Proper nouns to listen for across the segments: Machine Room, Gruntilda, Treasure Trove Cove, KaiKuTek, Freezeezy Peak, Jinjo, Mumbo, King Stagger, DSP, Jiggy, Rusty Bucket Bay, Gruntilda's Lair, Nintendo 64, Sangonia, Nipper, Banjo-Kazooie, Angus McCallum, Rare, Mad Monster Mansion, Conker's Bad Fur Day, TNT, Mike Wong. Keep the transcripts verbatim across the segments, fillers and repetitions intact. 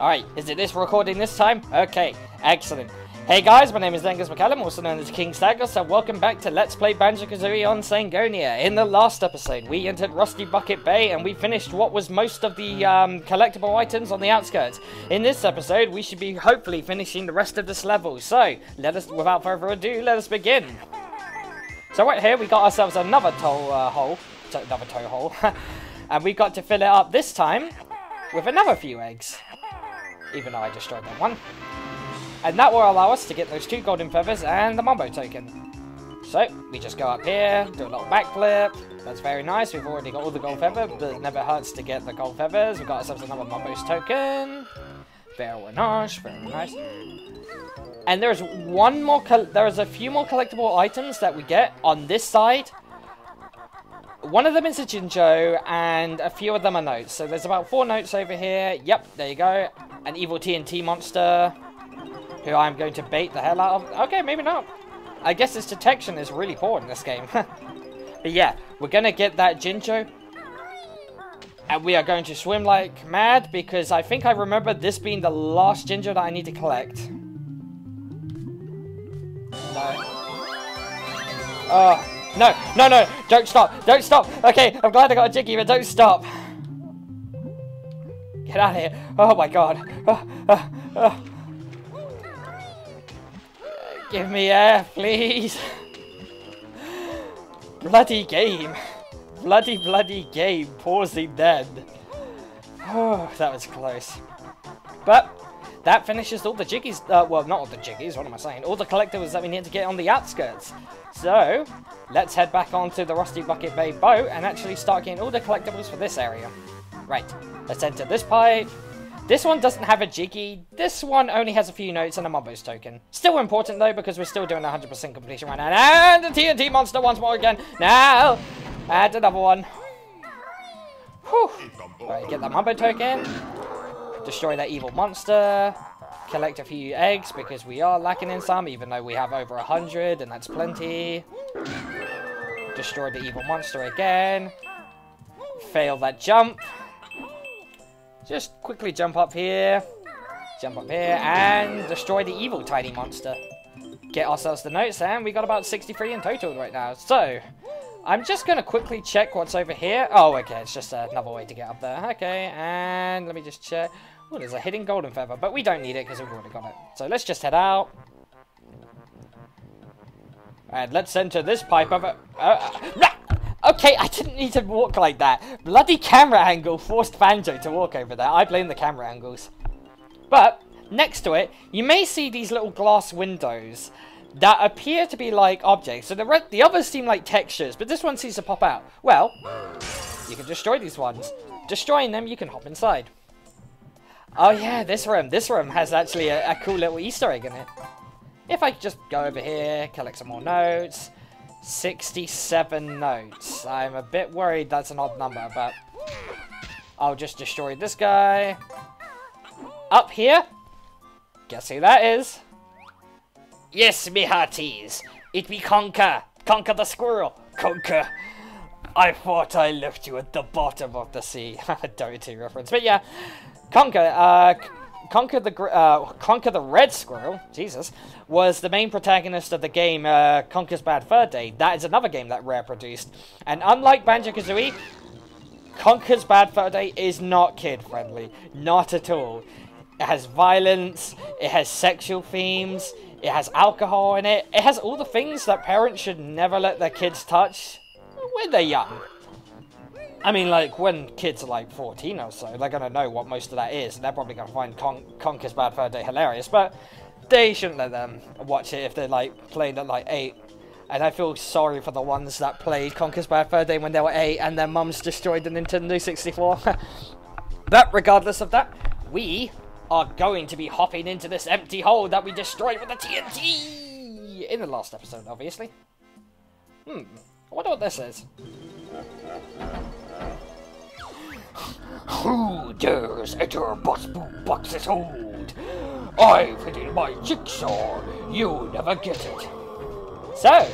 Alright, is it this recording this time? Okay, excellent. Hey guys, my name is Angus McCallum, also known as King Stagger, so welcome back to Let's Play Banjo-Kazooie on Sangonia. In the last episode, we entered Rusty Bucket Bay and we finished what was most of the um, collectible items on the outskirts. In this episode, we should be hopefully finishing the rest of this level, so let us, without further ado, let us begin. So right here, we got ourselves another toe uh, hole, another toe hole, and we got to fill it up this time with another few eggs, even though I destroyed that one. And that will allow us to get those two golden feathers and the Mumbo token. So, we just go up here, do a little backflip. That's very nice. We've already got all the gold feathers, but it never hurts to get the gold feathers. We've got ourselves another Mumbo's token. Very nice, very nice. And there's one more, there's a few more collectible items that we get on this side. One of them is a Jinjo, and a few of them are notes. So there's about four notes over here. Yep, there you go. An evil T N T monster, who I'm going to bait the hell out of. Okay, maybe not. I guess its detection is really poor in this game. But yeah, we're going to get that Jinjo. And we are going to swim like mad, because I think I remember this being the last Jinjo that I need to collect. No. Oh, no, no, no. Don't stop. Don't stop. Okay, I'm glad I got a Jiggy, but don't stop. Get out of here. Oh my god. Oh, oh, oh. Give me air, please. Bloody game. Bloody, bloody game. Pausing dead. Oh, that was close. But that finishes all the Jiggies. Uh, well, not all the Jiggies. What am I saying? All the collectibles that we need to get on the outskirts. So, let's head back onto the Rusty Bucket Bay boat and actually start getting all the collectibles for this area. Right. Let's enter this pipe. This one doesn't have a Jiggy, this one only has a few notes and a Mumbo's token. Still important though, because we're still doing one hundred percent completion right now. And the T N T monster once more again. Now, add another one. Whew. Right, get that Mumbo token. Destroy that evil monster. Collect a few eggs, because we are lacking in some, even though we have over one hundred, and that's plenty. Destroy the evil monster again. Fail that jump. Just quickly jump up here, jump up here, and destroy the evil tiny monster. Get ourselves the notes, and we got about sixty-three in total right now. So, I'm just going to quickly check what's over here. Oh, okay, it's just another way to get up there. Okay, and let me just check. Oh, there's a hidden golden feather, but we don't need it because we've already got it. So let's just head out. And let's enter this pipe over... Oh, uh, okay, I didn't need to walk like that. Bloody camera angle forced Banjo to walk over there. I blame the camera angles. But, next to it, you may see these little glass windows that appear to be like objects. So the, red, the others seem like textures, but this one seems to pop out. Well, you can destroy these ones. Destroying them, you can hop inside. Oh yeah, this room. This room has actually a, a cool little Easter egg in it. If I could just go over here, collect some more notes... sixty-seven notes. I'm a bit worried that's an odd number, but I'll just destroy this guy. Up here? Guess who that is? Yes, me hearties. It be Conker. Conker the squirrel. Conker. I thought I left you at the bottom of the sea. Dirty reference. But yeah, Conker, uh... Conker the uh, Conker the Red Squirrel, Jesus, was the main protagonist of the game uh, Conker's Bad Fur Day. That is another game that Rare produced. And unlike Banjo-Kazooie, Conker's Bad Fur Day is not kid-friendly. Not at all. It has violence, it has sexual themes, it has alcohol in it. It has all the things that parents should never let their kids touch when they're young. I mean, like, when kids are, like, fourteen or so, they're going to know what most of that is. And they're probably going to find Con Conker's Bad Fur Day hilarious. But they shouldn't let them watch it if they're, like, playing at, like, eight. And I feel sorry for the ones that played Conker's Bad Fur Day when they were eight and their mums destroyed the Nintendo sixty-four. But regardless of that, we are going to be hopping into this empty hole that we destroyed with the T N T! In the last episode, obviously. Hmm. I wonder what this is. Who dares enter box box's hold? I've hidden my jigsaw. You never get it. So,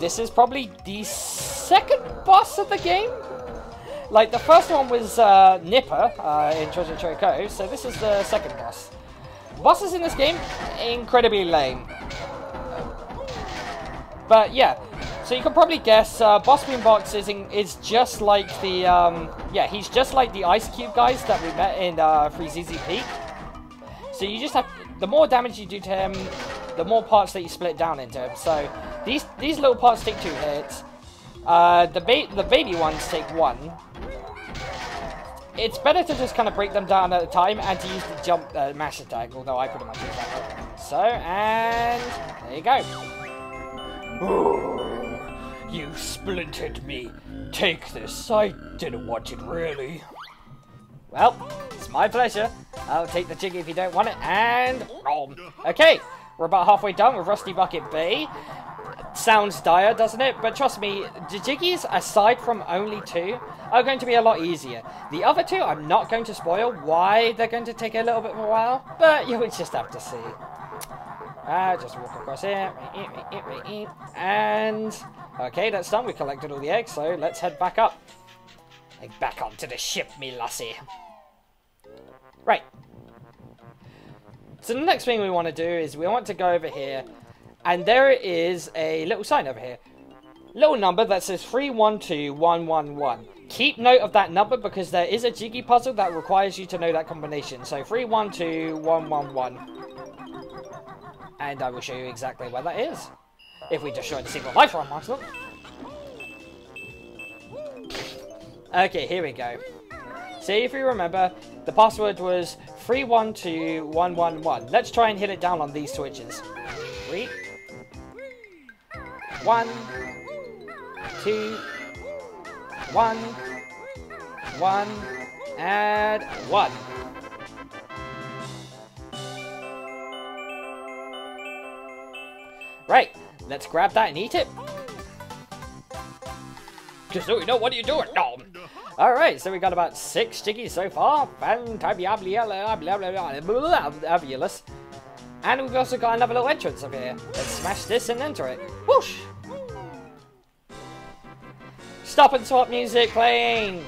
this is probably the second boss of the game. Like, the first one was uh, Nipper uh, in Treasure Trove Cove, so this is the second boss. Bosses in this game, incredibly lame. But yeah, so you can probably guess, uh, Boss Boombox is, in, is just like the, um, yeah, he's just like the Ice Cube guys that we met in uh, Freezeezy Peak. So you just have, the more damage you do to him, the more parts that you split down into him. So these these little parts take two hits. Uh, the, ba the baby ones take one. It's better to just kind of break them down at a time and to use the jump uh, mash attack, although I pretty much use that. So, and there you go. Ooh, you splintered me. Take this. I didn't want it, really. Well, it's my pleasure. I'll take the Jiggy if you don't want it, and... Oh, okay, we're about halfway done with Rusty Bucket Bay. Sounds dire, doesn't it? But trust me, the Jiggies, aside from only two, are going to be a lot easier. The other two, I'm not going to spoil why they're going to take a little bit of a while, but you would just have to see. Uh, just walk across here, and... Okay, that's done. We collected all the eggs, so let's head back up. Like, back onto the ship, me lassie. Right. So the next thing we want to do is we want to go over here, and there is a little sign over here. Little number that says three one two one one one. Keep note of that number because there is a Jiggy puzzle that requires you to know that combination. So three one two one one one. And I will show you exactly where that is. If we destroy the secret life form, Marcel. Okay, here we go. So if you remember, the password was three one two one one one. Let's try and hit it down on these switches. Three, one, two, one, one, and one. Right, let's grab that and eat it. Kazooie, no, what are you doing? No. All right, so we got about six Jiggies so far. Fantabulous. And we've also got another little entrance up here. Let's smash this and enter it. Whoosh! Stop and swap music playing!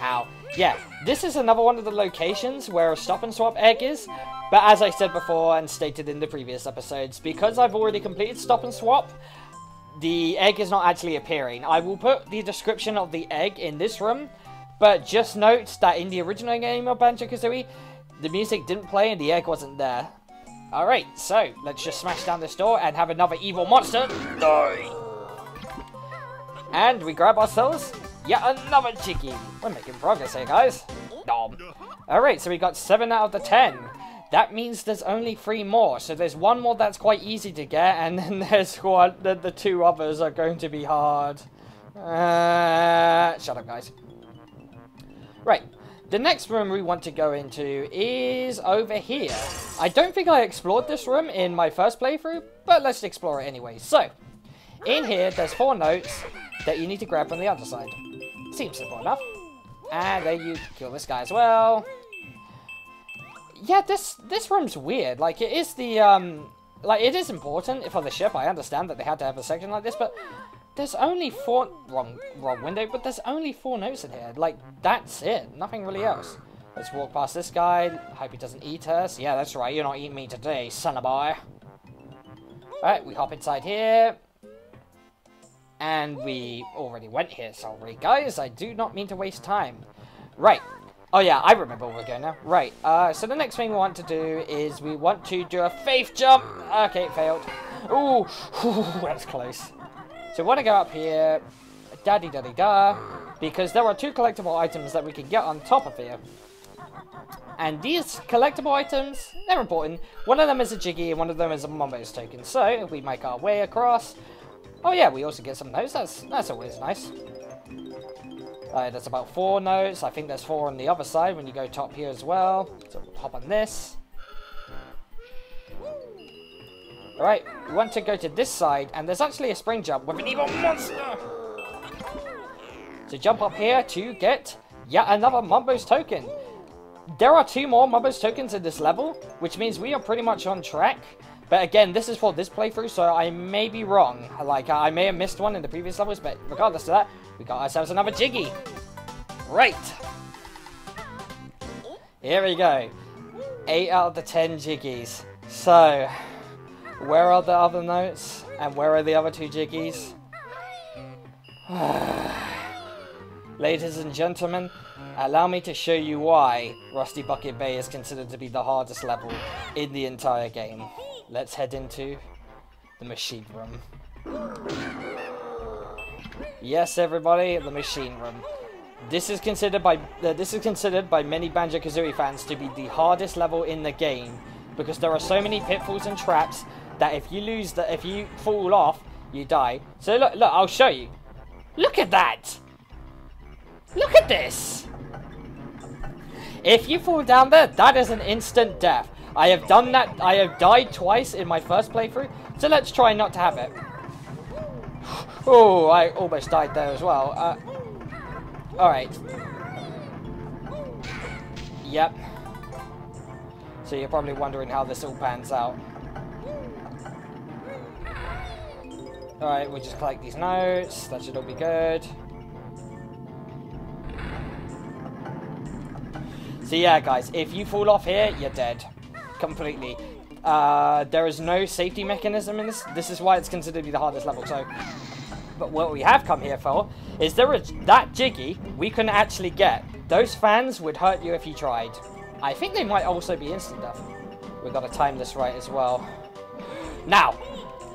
Ow. Yeah, this is another one of the locations where a stop and swap egg is. But as I said before and stated in the previous episodes, because I've already completed stop and swap, the egg is not actually appearing. I will put the description of the egg in this room. But just note that in the original game of Banjo-Kazooie, the music didn't play and the egg wasn't there. Alright, so let's just smash down this door and have another evil monster. No! And we grab ourselves yet another Jiggy. We're making progress here, guys. Nom. Alright, so we got seven out of the ten. That means there's only three more. So there's one more that's quite easy to get, and then there's one, the, the two others are going to be hard. Uh, shut up, guys. Right. The next room we want to go into is over here. I don't think I explored this room in my first playthrough, but let's explore it anyway. So, in here, there's four notes that you need to grab from the other side. Seems simple enough. And there you kill this guy as well. Yeah, this this room's weird. Like, it is the, um, like, it is important for the ship. I understand that they had to have a section like this, but there's only four... Wrong, wrong window, but there's only four notes in here. Like, that's it. Nothing really else. Let's walk past this guy. Hope he doesn't eat us. Yeah, that's right. You're not eating me today, son of a... Alright, we hop inside here. And we already went here. Sorry, guys. I do not mean to waste time. Right. Oh, yeah. I remember where we're going now. Right. Uh, so the next thing we want to do is we want to do a faith jump. Okay, it failed. Ooh. Ooh, that's close. So we want to go up here, daddy daddy da, because there are two collectible items that we can get on top of here. And these collectible items, they're important. One of them is a Jiggy and one of them is a Mumbo's token. So if we make our way across, oh yeah, we also get some notes. That's, that's always nice. Alright, that's about four notes. I think there's four on the other side when you go top here as well. So we'll hop on this. Alright, we want to go to this side, and there's actually a spring jump with an evil monster! So jump up here to get yet another Mumbo's token. There are two more Mumbo's tokens in this level, which means we are pretty much on track But again, this is for this playthrough, so I may be wrong. Like, I may have missed one in the previous levels, but regardless of that, we got ourselves another Jiggy. Right. Here we go. Eight out of the ten Jiggies. So, where are the other notes? And where are the other two Jiggies? Ladies and gentlemen, allow me to show you why Rusty Bucket Bay is considered to be the hardest level in the entire game. Let's head into the machine room. Yes, everybody, the machine room. This is considered by uh, this is considered by many Banjo-Kazooie fans to be the hardest level in the game because there are so many pitfalls and traps that if you lose, that if you fall off, you die. So look, look, I'll show you. Look at that. Look at this! If you fall down there, that is an instant death. I have done that, I have died twice in my first playthrough, so let's try not to have it. Oh, I almost died there as well. Uh, Alright. Yep. So you're probably wondering how this all pans out. Alright, we'll just collect these notes, that should all be good. So yeah, guys, if you fall off here, you're dead. Completely. Uh, there is no safety mechanism in this. This is why it's considered to be the hardest level. So, but what we have come here for is there is that Jiggy we can actually get. Those fans would hurt you if you tried. I think they might also be instant death. We've got to time this right as well. Now!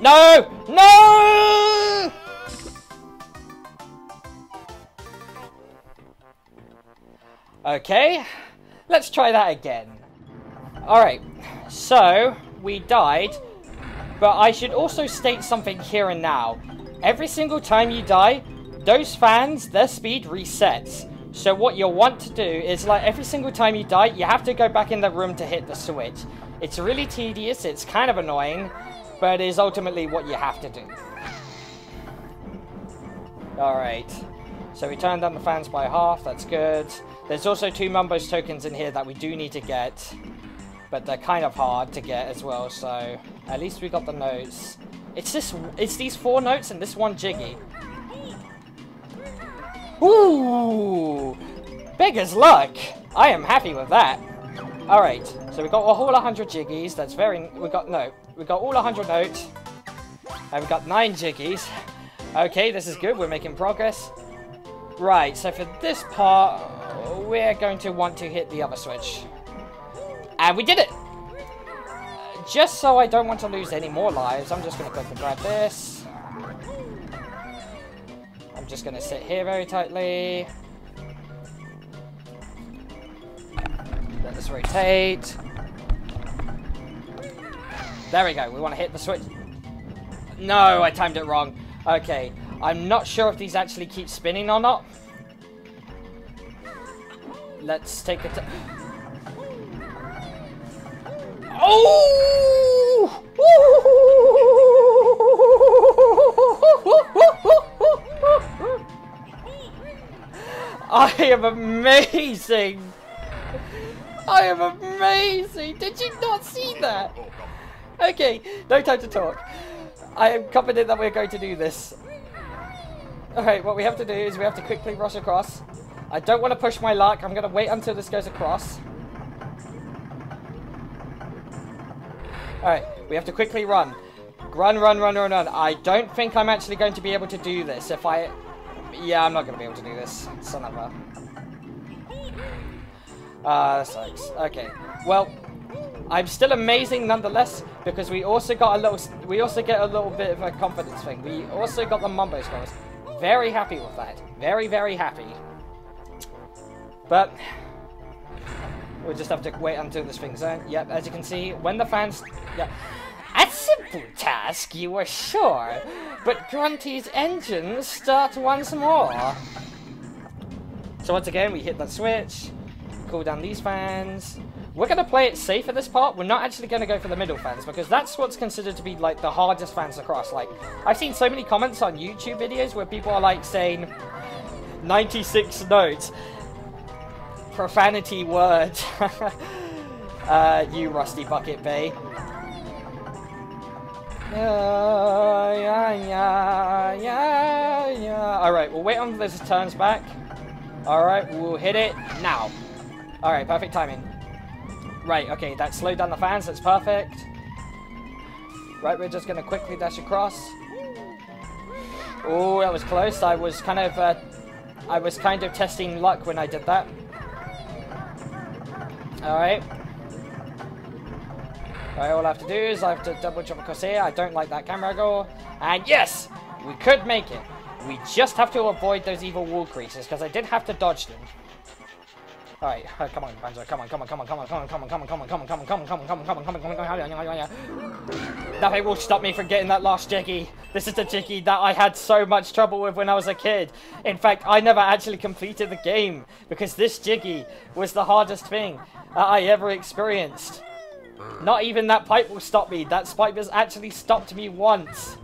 No! No! Okay. Let's try that again. Alright, so we died, but I should also state something here and now. Every single time you die, those fans, their speed resets. So what you'll want to do is, like, every single time you die, you have to go back in the room to hit the switch. It's really tedious, it's kind of annoying, but it is ultimately what you have to do. Alright, so we turned down the fans by half, that's good. There's also two Mumbo's tokens in here that we do need to get, but they're kind of hard to get as well, so at least we got the notes. It's this, it's these four notes and this one Jiggy. Ooh! Beggar's luck! I am happy with that. Alright, so we got a whole one hundred Jiggies, that's very... we got, no, we got all one hundred notes, and we got nine Jiggies. Okay, this is good, we're making progress. Right, so for this part... we're going to want to hit the other switch. And we did it! Just so I don't want to lose any more lives, I'm just going to go and grab this. I'm just going to sit here very tightly. Let this rotate. There we go, we want to hit the switch. No, I timed it wrong. Okay, I'm not sure if these actually keep spinning or not. Let's take a t- Oh! I am amazing! I am amazing! Did you not see that? Okay, no time to talk. I am confident that we're going to do this. Alright, what we have to do is we have to quickly rush across. I don't want to push my luck. I'm going to wait until this goes across. Alright, we have to quickly run. Run, run, run, run, run. I don't think I'm actually going to be able to do this. If I... yeah, I'm not going to be able to do this. Son of a... Ah, that sucks. Okay. Well, I'm still amazing nonetheless because we also got a little... we also get a little bit of a confidence thing. We also got the Mumbo scores. Very happy with that. Very, very happy. But we'll just have to wait until this thing's done. Yep, as you can see, when the fans... yeah. A simple task, you were sure, but Grunty's engines start once more. So once again, we hit that switch, cool down these fans. We're going to play it safe at this part. We're not actually going to go for the middle fans, because that's what's considered to be, like, the hardest fans across. Like, I've seen so many comments on YouTube videos where people are, like, saying ninety-six notes. Profanity word. uh, you Rusty Bucket Bay. Yeah, yeah, yeah, yeah, yeah. Alright, we'll wait until this turns back. Alright, we'll hit it now. Alright, perfect timing. Right, okay, that slowed down the fans, that's perfect. Right, we're just going to quickly dash across. Oh, that was close. I was kind of, uh, I was kind of testing luck when I did that. Alright. Alright, all I have to do is I have to double jump across here. I don't like that camera angle. And yes! We could make it. We just have to avoid those evil wall creases, because I did have to dodge them. Alright, come on, Banjo, come on, come on, come on, come on, come on, come on, come on, come on, come on, come on, come on, come on, come on, come on, come on, come on, come on. Nothing will stop me from getting that last Jiggy. This is the Jiggy that I had so much trouble with when I was a kid. In fact, I never actually completed the game, because this Jiggy was the hardest thing that I ever experienced. Not even that pipe will stop me. That pipe has actually stopped me once.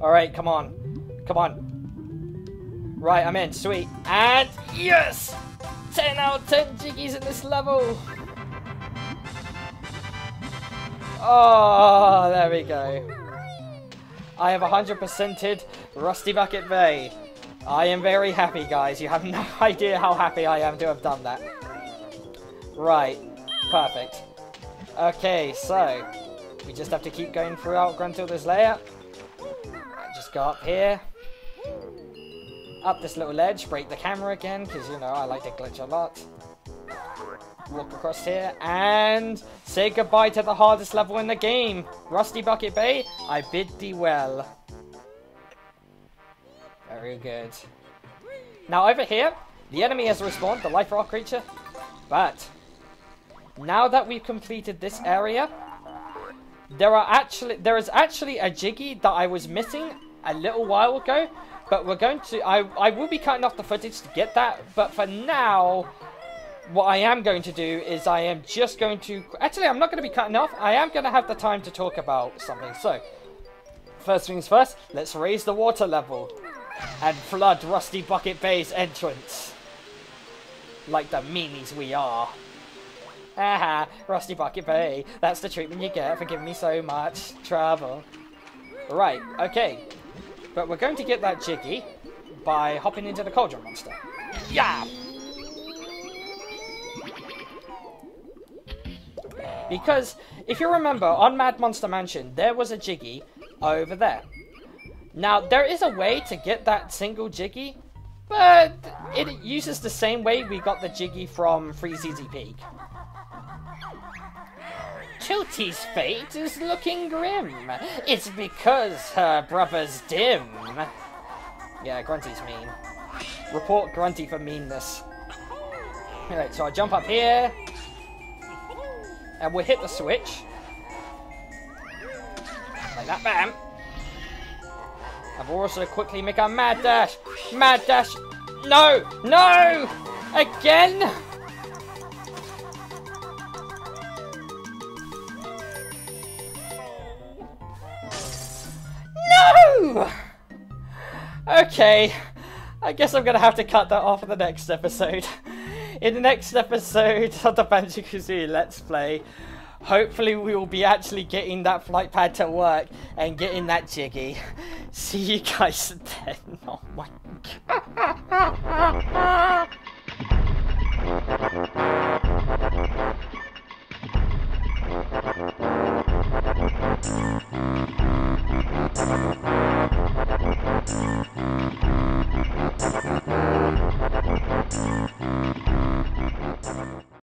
Alright, come on. Come on. Right, I'm in. Sweet. And yes! ten out of ten Jiggies in this level! Oh, there we go. I have one hundred percented Rusty Bucket Bay. I am very happy, guys. You have no idea how happy I am to have done that. Right. Perfect. Okay, so we just have to keep going throughout Gruntilda's Lair. Just go up here. Up this little ledge, break the camera again, because, you know, I like to glitch a lot. Walk across here, and say goodbye to the hardest level in the game. Rusty Bucket Bay, I bid thee well. Very good. Now over here, the enemy has respawned, the life rock creature. But, now that we've completed this area, there are actually there is actually a Jiggy that I was missing a little while ago. But we're going to, I, I will be cutting off the footage to get that, but for now, what I am going to do is I am just going to, actually I'm not going to be cutting off, I am going to have the time to talk about something. So, first things first, let's raise the water level and flood Rusty Bucket Bay's entrance. Like the meanies we are. Aha, Rusty Bucket Bay, that's the treatment you get for giving me so much trouble. Right, okay. But we're going to get that Jiggy by hopping into the Cauldron Monster. Yeah! Because, if you remember, on Mad Monster Mansion, there was a Jiggy over there. Now, there is a way to get that single Jiggy, but it uses the same way we got the Jiggy from Freezeezy Peak. Tilty's fate is looking grim. It's because her brother's dim. Yeah, Grunty's mean. Report Grunty for meanness. Alright, so I jump up here. And we'll hit the switch. Like that, bam. And we'll also quickly make a mad dash. Mad dash. No! No! Again? Okay, I guess I'm going to have to cut that off in the next episode. In the next episode of the Banjo-Kazooie Let's Play, hopefully we will be actually getting that flight pad to work and getting that Jiggy. See you guys then. Oh my god.